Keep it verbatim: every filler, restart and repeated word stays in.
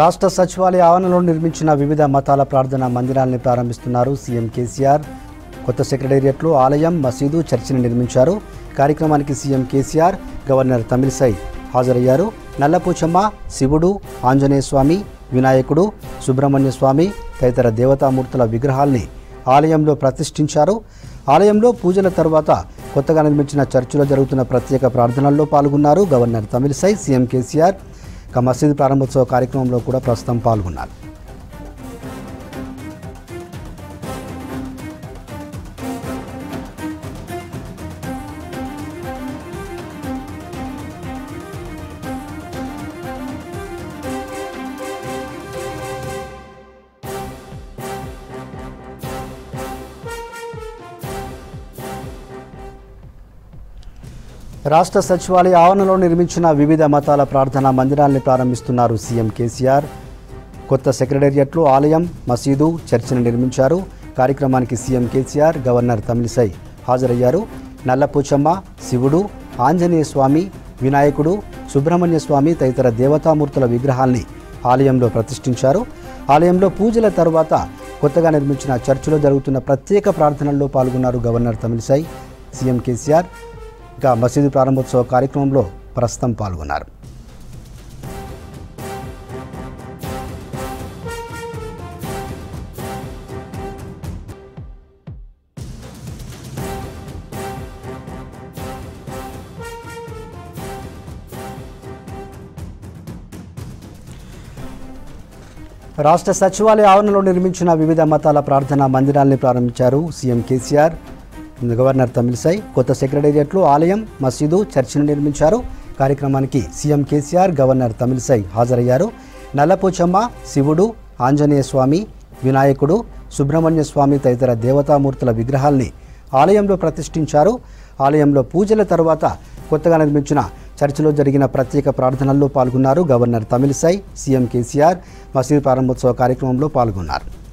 రాష్ట్ర సచివాలయ ఆవరణలో నిర్మించిన వివిధ మతాల ప్రార్థనా మందిరాలను ప్రారంభిస్తున్నారు సీఎం కేసీఆర్। కొత్త సెక్రటేరియట్లో ఆలయం, మసీదు, చర్చిని నిర్మించారు। కార్యక్రమానికి సీఎం కేసీఆర్, గవర్నర్ తమిలసై హాజరయ్యారు। నల్లపోచమ్మ, శివుడు, ఆంజనేయ స్వామి, వినాయకుడు, సుబ్రహ్మణ్య స్వామి తదితర దేవతామూర్తుల విగ్రహాలను ఆలయంలో ప్రతిష్ఠించారు। ఆలయంలో పూజల తర్వాత కొత్తగా నిర్మించిన చర్చిలో జరుగుతున్న ప్రత్యేక ప్రార్థనల్లో పాల్గొన్నారు గవర్నర్ తమిలసై। సీఎం కేసీఆర్ का मसीद प्रारंभोत्सव कार्यक्रम में प्रस्तुत पाल्गोन्नारु। రాష్ట్ర సచివాలయ ఆవరణలో నిర్మించిన వివిధ మతాల ప్రార్థనా మందిరాలను ప్రారంభిస్తున్నారు సీఎం కేసీఆర్। కొత్త సెక్రటేరియట్లో ఆలయం, మసీదు, చర్చిని నిర్మించారు। కార్యక్రమానికి సీఎం కేసీఆర్, గవర్నర్ తమిళసై హాజరయ్యారు। నల్లపోచమ్మ, శివుడు, ఆంజనేయ స్వామి, వినాయకుడు, సుబ్రహ్మణ్య స్వామి తదితర దేవతామూర్తుల విగ్రహాలను ఆలయంలో ప్రతిష్ఠించారు। ఆలయంలో పూజల తర్వాత కొత్తగా నిర్మించిన చర్చిలో జరుగుతున్న ప్రత్యేక ప్రార్థనల్లో పాల్గొన్నారు గవర్నర్ తమిళసై। సీఎం కేసీఆర్ का मसीद प्रारंभोत्सव कार्यक्रम में प्रस्तुत पाल्गोन्नारु। राष्ट्र सचिवालय आवरणंलो निर्मिंचिन विविध मताल प्रार्थना मंदिराल्नि प्रारंभिंचारु सीएम केसीआर, గవర్నర్ తమిళసై। కొత్త సెక్రటేరియట్లో ఆలయం, మసీదు, చర్చిని నిర్మించారు। కార్యక్రమానికి సీఎం కేసీఆర్, గవర్నర్ తమిళసై హాజరయ్యారు। నల్లపోచమ్మ, శివుడు, ఆంజనేయ స్వామి, వినాయకుడు, సుబ్రహ్మణ్య స్వామి తదితర దేవతామూర్తుల విగ్రహాలను ఆలయంలో ప్రతిష్ఠించారు। ఆలయంలో పూజల తర్వాత కొత్తగా నిర్మించిన చర్చిలో జరిగిన ప్రత్యేక ప్రార్థనల్లో పాల్గొన్నారు గవర్నర్ తమిళసై। సీఎం కేసీఆర్ మసీదు ప్రారంభోత్సవ కార్యక్రమంలో పాల్గొన్నారు।